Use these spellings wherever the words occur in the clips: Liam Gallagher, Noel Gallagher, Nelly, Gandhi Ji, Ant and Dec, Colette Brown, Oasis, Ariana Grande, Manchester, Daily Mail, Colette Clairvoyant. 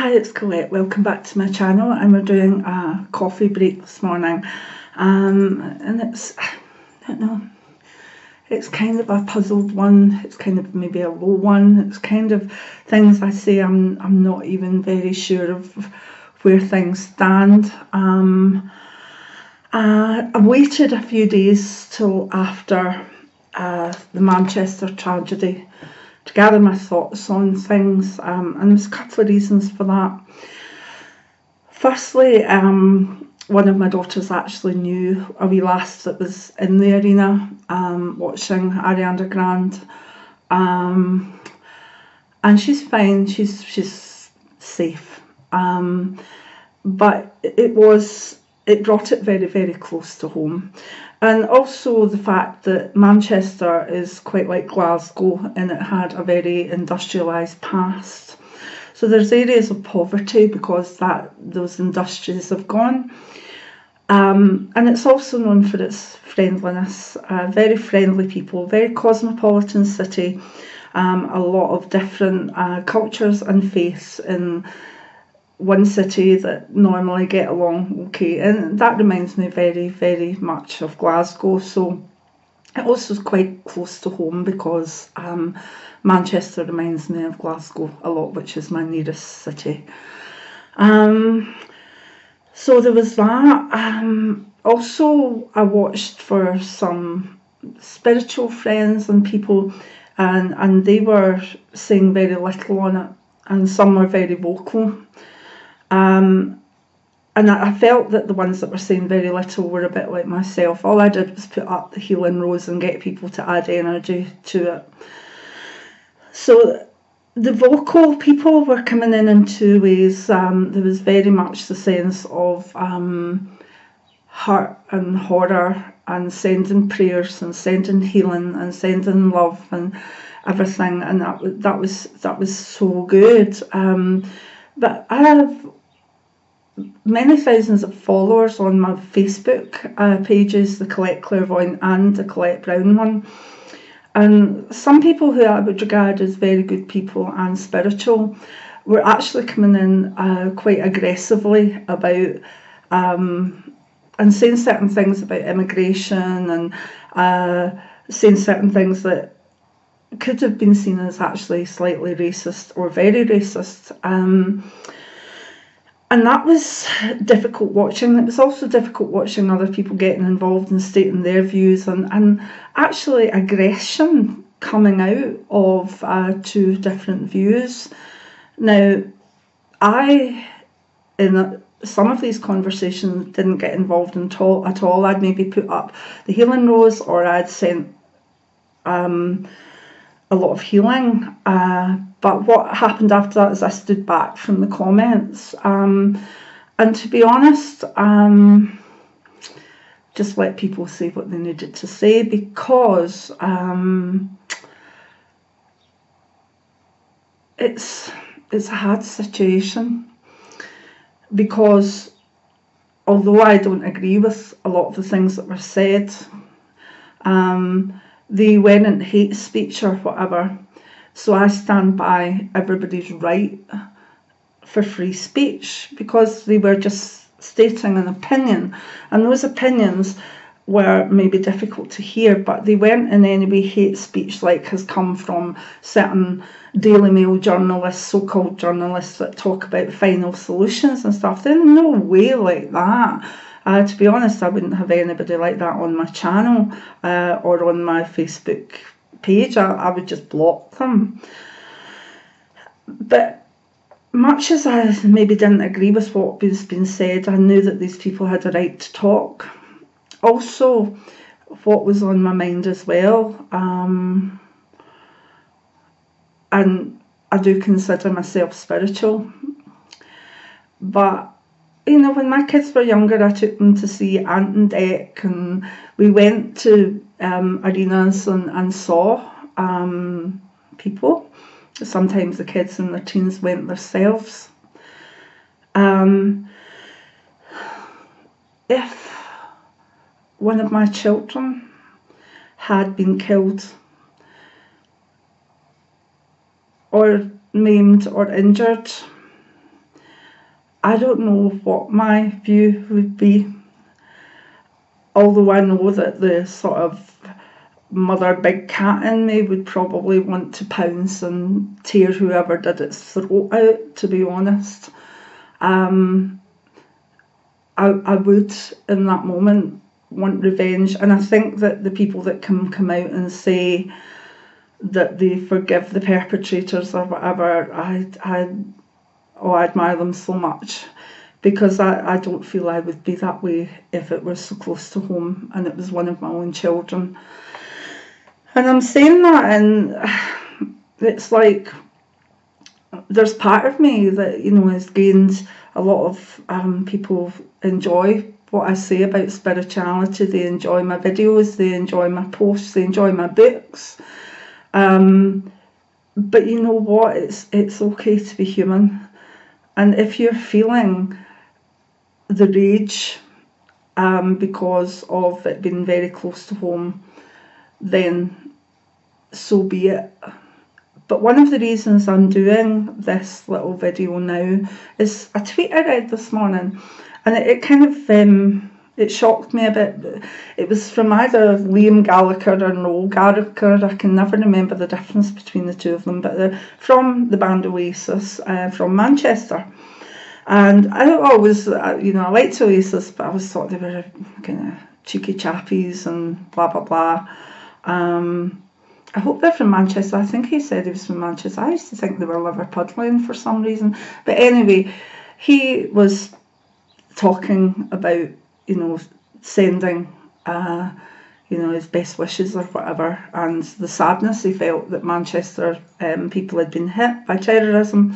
Hi, it's Colette. Welcome back to my channel, and we're doing a coffee break this morning. And it's, I don't know, it's kind of a puzzled one. It's kind of maybe a low one. It's kind of things I say I'm not even very sure of where things stand. I waited a few days till after the Manchester tragedy to gather my thoughts on things, and there's a couple of reasons for that. Firstly, one of my daughters actually knew a wee lass that was in the arena watching Ariana Grande, and she's fine, she's safe, but it brought it very, very close to home. And also the fact that Manchester is quite like Glasgow, and it had a very industrialised past. So there's areas of poverty because those industries have gone. And it's also known for its friendliness, very friendly people, very cosmopolitan city, a lot of different cultures and faiths in one city that normally get along okay, and that reminds me very, very much of Glasgow. So it also is quite close to home because Manchester reminds me of Glasgow a lot, which is my nearest city. So there was that. Also, I watched for some spiritual friends and people, and they were saying very little on it, and some were very vocal. And I felt that the ones that were saying very little were a bit like myself. All I did was put up the healing rose and get people to add energy to it. So the vocal people were coming in two ways. There was very much the sense of hurt and horror, and sending prayers and sending healing and sending love and everything, and that was so good. But I have many thousands of followers on my Facebook pages, the Colette Clairvoyant and the Colette Brown one. And some people who I would regard as very good people and spiritual were actually coming in quite aggressively about and saying certain things about immigration, and saying certain things that could have been seen as actually slightly racist or very racist. And that was difficult watching. It was also difficult watching other people getting involved and stating their views, and actually aggression coming out of two different views. Now, I, in some of these conversations, didn't get involved at all. I'd maybe put up the healing rose, or I'd sent a lot of healing, but what happened after that is I stood back from the comments, and to be honest, just let people say what they needed to say, because it's a hard situation, because although I don't agree with a lot of the things that were said, they weren't hate speech or whatever. So I stand by everybody's right for free speech, because they were just stating an opinion, and those opinions were maybe difficult to hear, but they weren't in any way hate speech like has come from certain Daily Mail journalists, so-called journalists that talk about final solutions and stuff. They're in no way like that. To be honest, I wouldn't have anybody like that on my channel or on my Facebook page. I would just block them. But much as I maybe didn't agree with what was being said, I knew that these people had a right to talk. Also, what was on my mind as well, and I do consider myself spiritual, but you know, when my kids were younger, I took them to see Ant and Dec, and we went to arenas and saw people. Sometimes the kids and their teens went themselves. If one of my children had been killed or maimed or injured, I don't know what my view would be, although I know that the sort of mother big cat in me would probably want to pounce and tear whoever did its throat out, to be honest. I would, in that moment, want revenge. And I think that the people that can come out and say that they forgive the perpetrators or whatever, I admire them so much, because I don't feel I would be that way if it were so close to home and it was one of my own children. And I'm saying that, and it's like there's part of me that, you know, has gained a lot of people enjoy what I say about spirituality. They enjoy my videos, they enjoy my posts, they enjoy my books. But you know what? It's okay to be human. And if you're feeling the rage because of it being very close to home, then so be it. But one of the reasons I'm doing this little video now is a tweet I read this morning, and it kind of it shocked me a bit. It was from either Liam Gallagher or Noel Gallagher. I can never remember the difference between the two of them, but they're from the band Oasis, from Manchester. And I always, you know, I liked Oasis, but I always thought they were kind of cheeky chappies and blah, blah, blah. I hope they're from Manchester. I think he said he was from Manchester. I used to think they were Liverpudlian for some reason. But anyway, he was talking about, you know, sending, you know, his best wishes or whatever, and the sadness he felt that Manchester people had been hit by terrorism.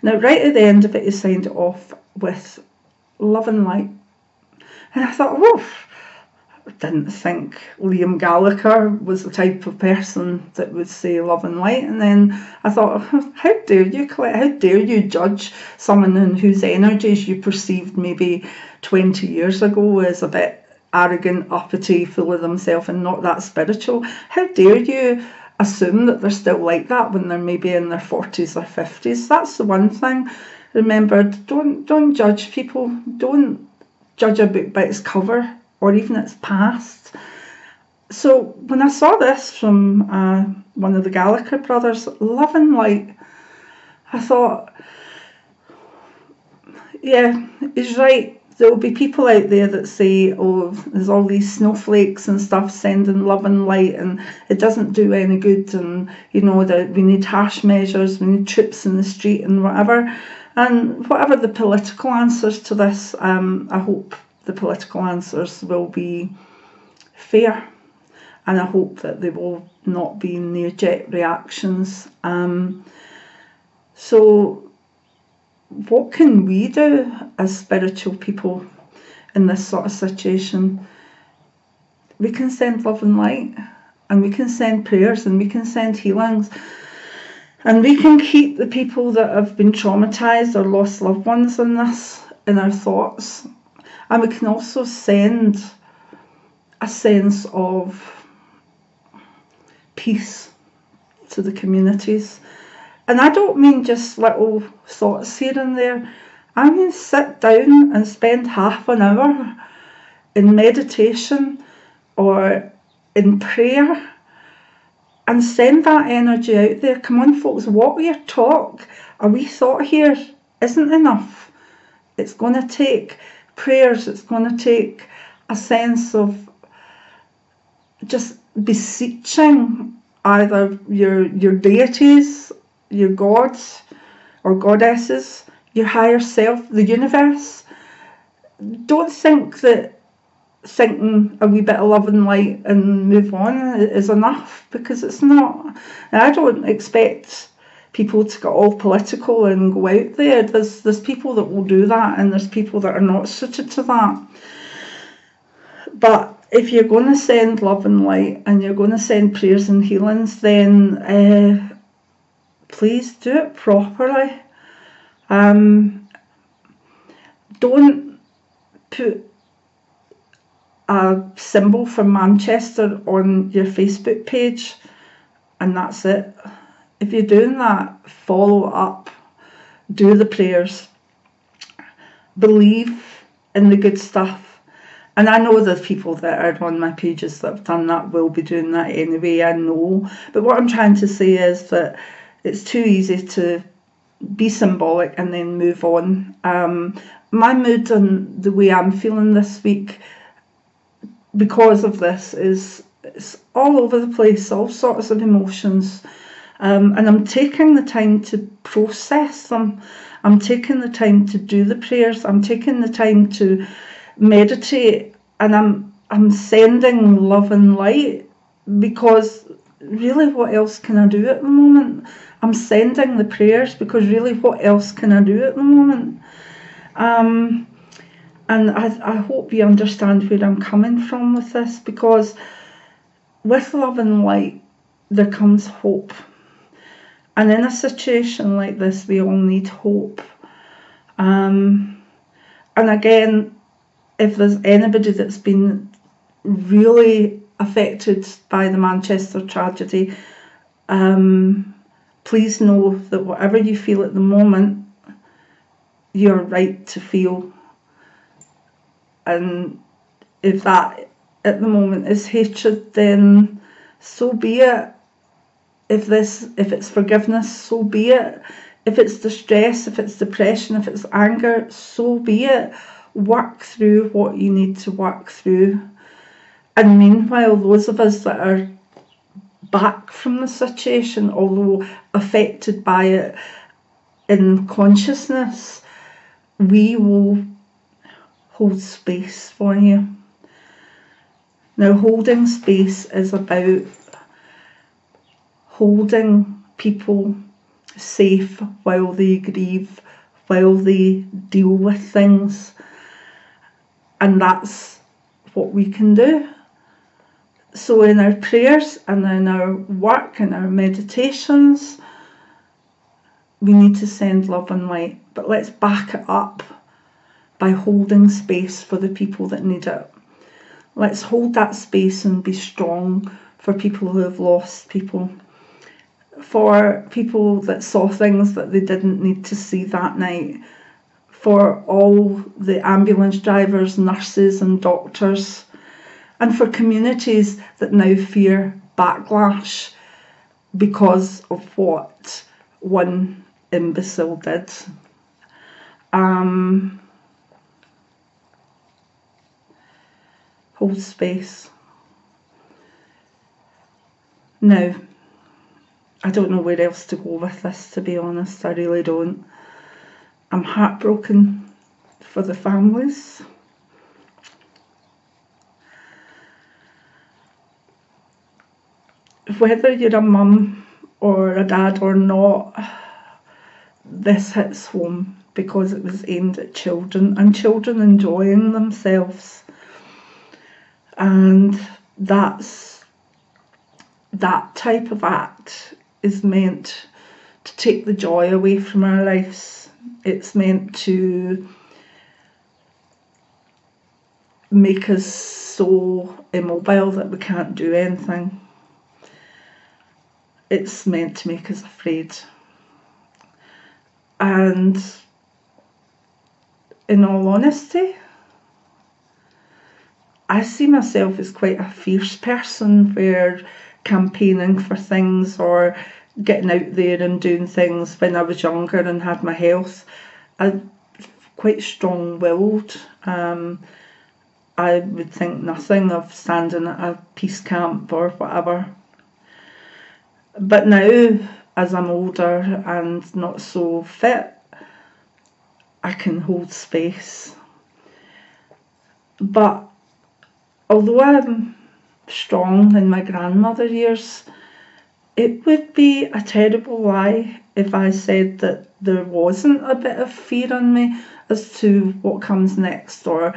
Now, right at the end of it, he signed it off with love and light. And I thought, whoa, I didn't think Liam Gallagher was the type of person that would say love and light. And then I thought, how dare you, Colette? How dare you judge someone in whose energies you perceived maybe 20 years ago as a bit arrogant, uppity, full of themselves and not that spiritual? How dare you assume that they're still like that when they're maybe in their 40s or 50s? That's the one thing. Remember, don't judge people. Don't judge a book by its cover, or even its past. So when I saw this from one of the Gallagher brothers, love and light, I thought, yeah, he's right. There will be people out there that say, oh, there's all these snowflakes and stuff sending love and light, and it doesn't do any good, and, you know, that we need harsh measures, we need troops in the street and whatever. And whatever the political answers to this, I hope the political answers will be fair, and I hope that they will not be knee-jerk reactions. So what can we do as spiritual people in this sort of situation? We can send love and light, and we can send prayers, and we can send healings, and we can keep the people that have been traumatised or lost loved ones in this in our thoughts. And we can also send a sense of peace to the communities. And I don't mean just little thoughts here and there. I mean sit down and spend half an hour in meditation or in prayer and send that energy out there. Come on, folks, walk your talk. A wee thought here isn't enough. It's going to take prayers, it's going to take a sense of just beseeching either your deities, your gods or goddesses, your higher self, the universe. Don't think that thinking a wee bit of love and light and move on is enough, because it's not. And I don't expect people to get all political and go out there. There's people that will do that, and there's people that are not suited to that. But if you're going to send love and light, and you're going to send prayers and healings, then please do it properly. Don't put a symbol for Manchester on your Facebook page and that's it. If you're doing that, follow up, do the prayers. believe in the good stuff. And I know there's people that are on my pages that have done that, will be doing that anyway, I know. But what I'm trying to say is that it's too easy to be symbolic and then move on. My mood and the way I'm feeling this week because of this is it's all over the place, all sorts of emotions. And I'm taking the time to process them. I'm taking the time to do the prayers. I'm taking the time to meditate, and I'm sending love and light, because really what else can I do at the moment? I'm sending the prayers because really what else can I do at the moment? And I hope you understand where I'm coming from with this, because with love and light there comes hope. And in a situation like this, we all need hope. And again, if there's anybody that's been really affected by the Manchester tragedy, please know that whatever you feel at the moment, you're right to feel. And if that at the moment is hatred, then so be it. If it's forgiveness, so be it. If it's distress, if it's depression, if it's anger, so be it. Work through what you need to work through. And meanwhile, those of us that are back from the situation, although affected by it in consciousness, we will hold space for you. Now, holding space is about holding people safe while they grieve, while they deal with things. And that's what we can do. So in our prayers and in our work and our meditations, we need to send love and light. But let's back it up by holding space for the people that need it. Let's hold that space and be strong for people who have lost people, for people that saw things that they didn't need to see that night, for all the ambulance drivers, nurses and doctors, and for communities that now fear backlash because of what one imbecile did. Hold space. Now, I don't know where else to go with this, to be honest. I really don't. I'm heartbroken for the families. Whether you're a mum or a dad or not, this hits home because it was aimed at children, and children enjoying themselves. And that type of act is meant to take the joy away from our lives. It's meant to make us so immobile that we can't do anything. It's meant to make us afraid. And in all honesty, I see myself as quite a fierce person, where campaigning for things or getting out there and doing things when I was younger and had my health, I'm quite strong-willed. I would think nothing of standing at a peace camp or whatever. But now, as I'm older and not so fit, I can hold space. But although I'm strong in my grandmother years, it would be a terrible lie if I said that there wasn't a bit of fear in me as to what comes next, or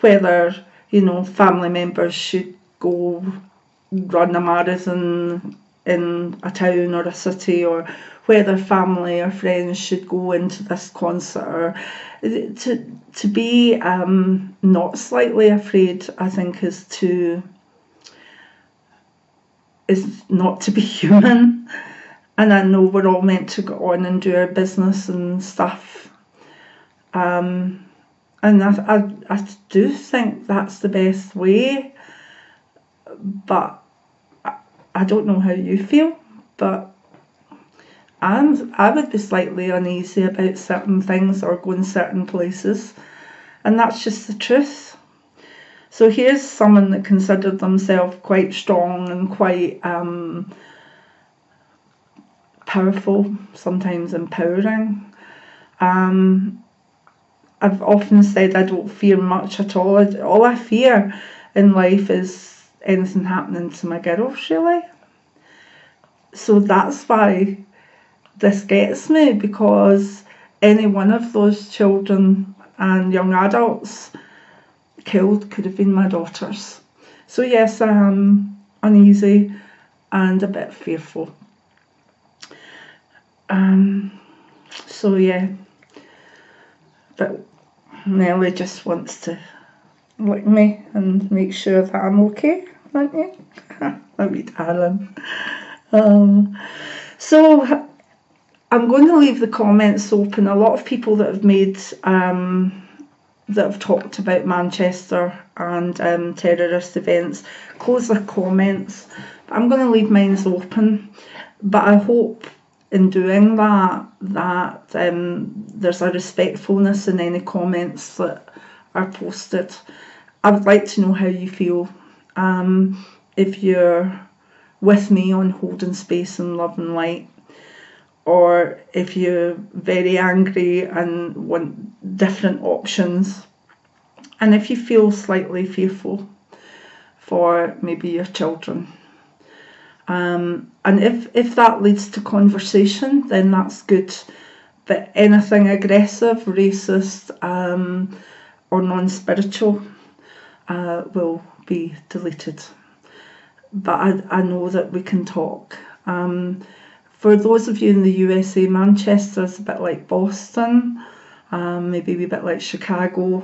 whether, you know, family members should go run a marathon in a town or a city, or whether family or friends should go into this concert, or to be not slightly afraid, I think, is not to be human. And I know we're all meant to go on and do our business and stuff, And I do think that's the best way, but I don't know how you feel, but I would be slightly uneasy about certain things or going certain places, and that's just the truth. So here's someone that considered themselves quite strong and quite powerful, sometimes empowering. I've often said I don't fear much at all. All I fear in life is anything happening to my girls, really. So that's why this gets me, because any one of those children and young adults killed could have been my daughters. So yes, I am uneasy and a bit fearful. So yeah, but Nelly just wants to lick me and make sure that I'm okay, don't you? Let me darling. So I'm going to leave the comments open. A lot of people that have made that have talked about Manchester and terrorist events close their comments. I'm going to leave mine open, but I hope in doing that, that there's a respectfulness in any comments that are posted. I would like to know how you feel, if you're with me on holding space and love and light, or if you're very angry and want different options, and if you feel slightly fearful for maybe your children. And if that leads to conversation, then that's good. But anything aggressive, racist, or non-spiritual will be deleted. But I know that we can talk. For those of you in the USA, Manchester is a bit like Boston, maybe a wee bit like Chicago.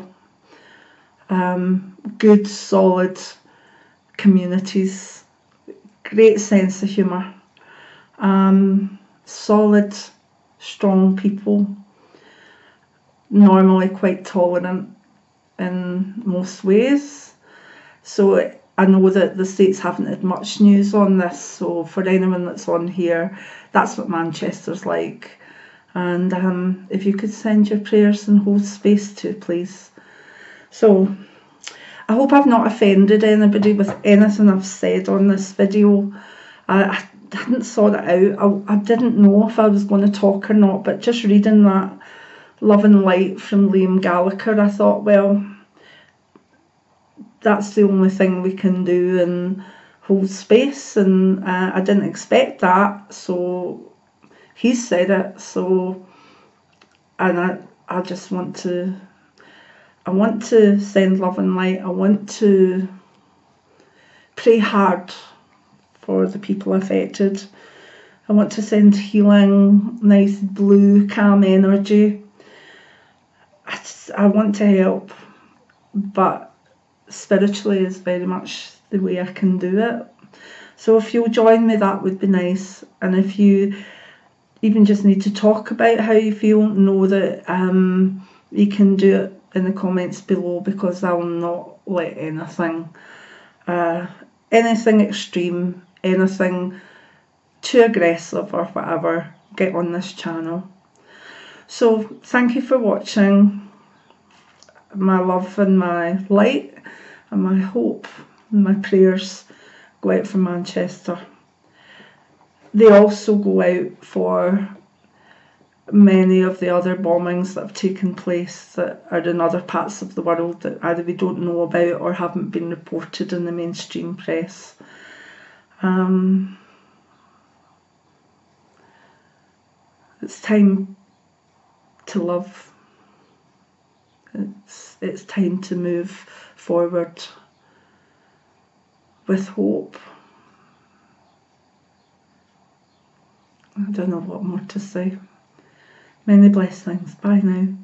Good, solid communities. Great sense of humour, solid, strong people, normally quite tolerant in most ways. So I know that the States haven't had much news on this, so for anyone that's on here, that's what Manchester's like. And if you could send your prayers and hold space too, please. So I hope I've not offended anybody with anything I've said on this video. I hadn't sought it out. I didn't know if I was going to talk or not, but just reading that Love and Light from Liam Gallagher, I thought, well, that's the only thing we can do and hold space, and I didn't expect that, so he said it. So, and I just want to... I want to send love and light. I want to pray hard for the people affected. I want to send healing, nice blue, calm energy. I want to help, but spiritually is very much the way I can do it. So if you'll join me, that would be nice. And if you even just need to talk about how you feel, know that you can do it in the comments below, because I will not let anything extreme, anything too aggressive or whatever get on this channel. So thank you for watching. My love and my light and my hope and my prayers go out for Manchester. They also go out for many of the other bombings that have taken place that are in other parts of the world that either we don't know about or haven't been reported in the mainstream press. It's time to love. It's time to move forward with hope. I don't know what more to say. Many blessings. Bye now.